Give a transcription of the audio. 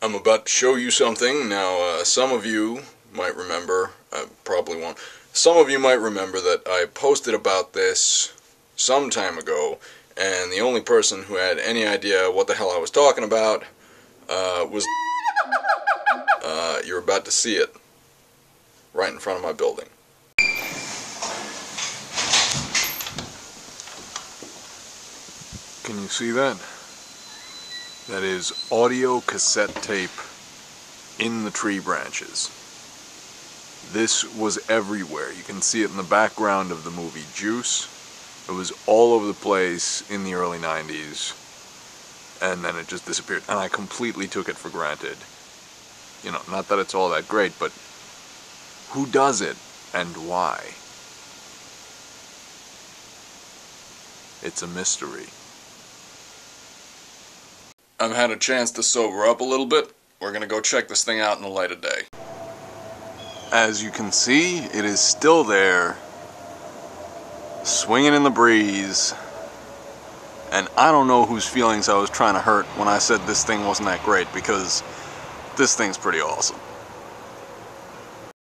I'm about to show you something. Now, some of you might remember, I probably won't, some of you might remember that I posted about this some time ago, and the only person who had any idea what the hell I was talking about was... you're about to see it right in front of my building. Can you see that? That is audio cassette tape in the tree branches. This was everywhere. You can see it in the background of the movie Juice. It was all over the place in the early 90s, and then it just disappeared, and I completely took it for granted. You know, not that it's all that great, but who does it and why? It's a mystery. I've had a chance to sober up a little bit. We're gonna go check this thing out in the light of day. As you can see, it is still there, swinging in the breeze, and I don't know whose feelings I was trying to hurt when I said this thing wasn't that great, because this thing's pretty awesome.